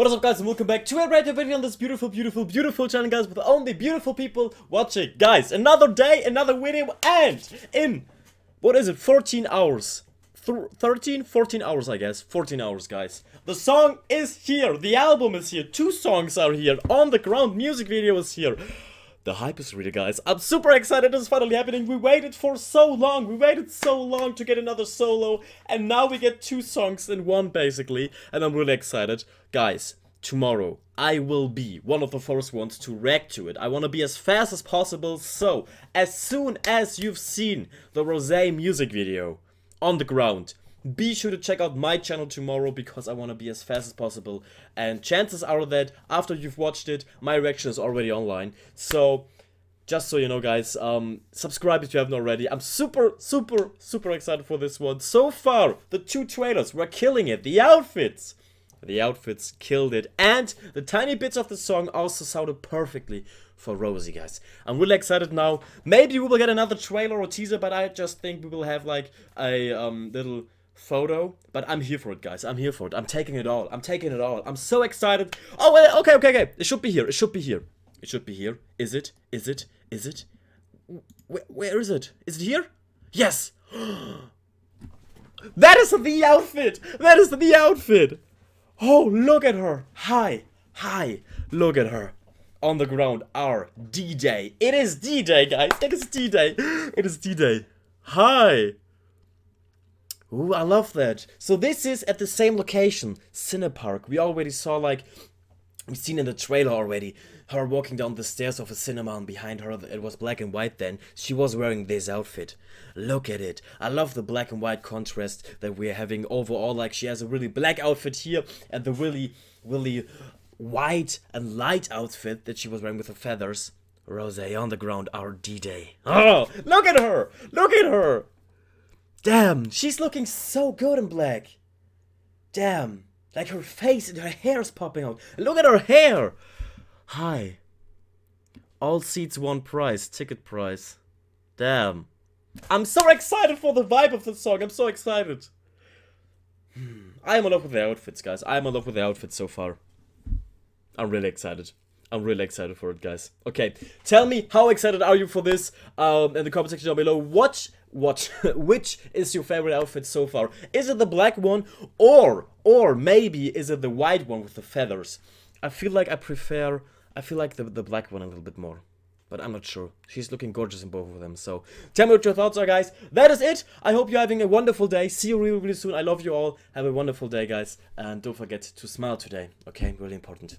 What is up, guys, and welcome back to a brand new video on this beautiful channel, guys, with only beautiful people watching. Guys, another day, another video, and in, what is it, 14 hours, 14 hours, I guess, 14 hours, guys. The song is here, the album is here, two songs are here, on the ground, music video is here. The hype is real, guys. I'm super excited. It's finally happening. We waited for so long. We waited so long to get another solo. And now we get two songs in one, basically. And I'm really excited. Guys, tomorrow I will be one of the first ones to react to it. I want to be as fast as possible. So, as soon as you've seen the Rosé music video on the ground, be sure to check out my channel tomorrow, because I want to be as fast as possible, and chances are that after you've watched it, my reaction is already online. So just so you know, guys, subscribe if you haven't already. I'm super excited for this one. So far, the two trailers were killing it. The outfits killed it, and the tiny bits of the song also sounded perfectly for Rosé, guys. I'm really excited now. Maybe we will get another trailer or teaser, but I just think we will have like a little photo, but I'm here for it, guys. I'm here for it. I'm taking it all. I'm taking it all. I'm so excited. Oh, wait, okay. It should be here. It should be here. It should be here. Is it? Is it? Is it? Where is it? Is it here? Yes. That is the outfit. That is the outfit. Oh, look at her. Hi. Look at her. On the ground, our D-Day. It is D-Day, guys. It is D-Day. It is D-Day. Hi. Ooh, I love that. So this is at the same location, Cinepark. We already saw, like, we've seen in the trailer already, her walking down the stairs of a cinema, and behind her, it was black and white then, she was wearing this outfit. Look at it. I love the black and white contrast that we're having overall. Like, she has a really black outfit here, and the really white and light outfit that she was wearing with the feathers. Rosé on the ground, our D-Day. Oh, look at her! Look at her! Damn, she's looking so good in black. Damn, like her face and her hair is popping out. Look at her hair. Hi. All seats, one price, ticket price. Damn. I'm so excited for the vibe of the song. I'm so excited. I'm in love with the outfits, guys. I'm in love with the outfits so far. I'm really excited. I'm really excited for it, guys. Okay, tell me, how excited are you for this? In the comment section down below, which is your favorite outfit so far? Is it the black one, or maybe is it the white one with the feathers? I feel like I feel like the black one a little bit more, but I'm not sure. She's looking gorgeous in both of them, so tell me what your thoughts are, guys. That is it. I hope you're having a wonderful day. See you really, really soon. I love you all. Have a wonderful day, guys, and don't forget to smile today. Okay, really important.